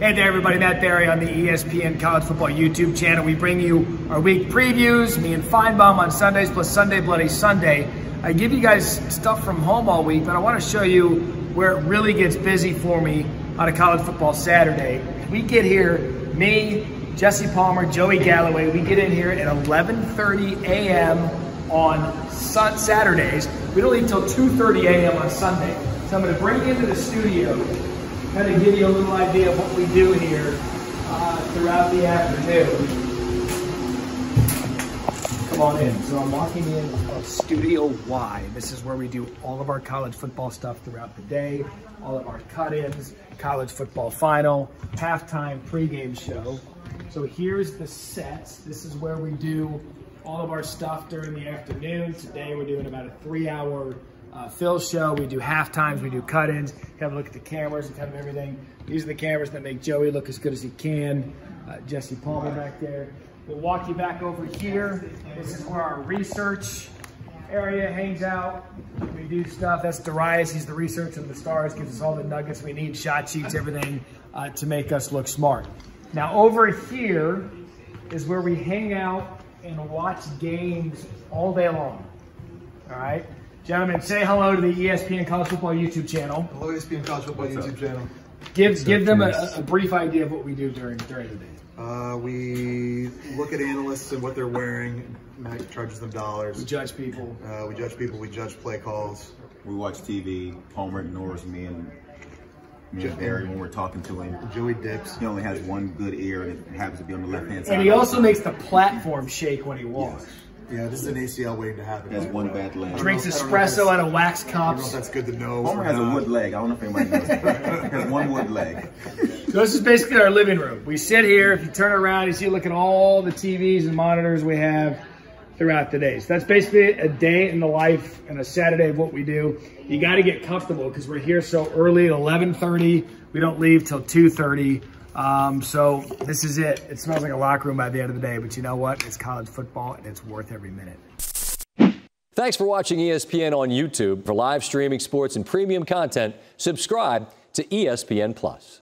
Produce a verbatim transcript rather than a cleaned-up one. Hey there everybody, Matt Barry on the E S P N College Football YouTube channel. We bring you our week previews, me and Feinbaum on Sundays, plus Sunday Bloody Sunday. I give you guys stuff from home all week, but I want to show you where it really gets busy for me on a college football Saturday. We get here, me, Jesse Palmer, Joey Galloway, we get in here at eleven thirty a m on Saturdays. We don't leave until two thirty a m on Sunday. So I'm going to bring you into the studio, kind of give you a little idea of what we do here uh, throughout the afternoon. Come on in. So I'm walking in on Studio Y. This is where we do all of our college football stuff throughout the day, all of our cut-ins, college football final, halftime pregame show. So here's the sets. This is where we do all of our stuff during the afternoon. Today we're doing about a three hour Uh, Phil show. We do half times, we do cut-ins, have a look at the cameras and kind of everything. These are the cameras that make Joey look as good as he can. Uh, Jesse Palmer back there. We'll walk you back over here. This is where our research area hangs out. We do stuff. That's Darius. He's the research of the stars, gives us all the nuggets we need, shot sheets, everything uh, to make us look smart. Now over here is where we hang out and watch games all day long. All right. Gentlemen, say hello to the E S P N College Football YouTube channel. Hello, E S P N College Football What's YouTube up? channel. Give give them a, a brief idea of what we do during during the day. Uh, we look at analysts and what they're wearing. Matt charges them dollars. We judge people. Uh, we judge people. We judge play calls. We watch T V. Palmer ignores me and me and Barry when we're talking to him. Joey dips. He only has one good ear and it happens to be on the left hand side. And he also makes the platform shake when he walks. Yes. Yeah, this is an A C L waiting to happen. That's one bad leg. Drinks espresso out of wax cups. That's good to know. Homer has a wood leg. I don't know if anybody knows that. He has one wood leg. So this is basically our living room. We sit here. If you turn around, you see, look at all the T Vs and monitors we have throughout the day. So that's basically a day in the life and a Saturday of what we do. You got to get comfortable because we're here so early at eleven thirty. We don't leave till two thirty. Um, so this is it. It smells like a locker room by the end of the day, but you know what? It's college football and it's worth every minute. Thanks for watching E S P N on YouTube. For live streaming, sports, and premium content, subscribe to E S P N plus.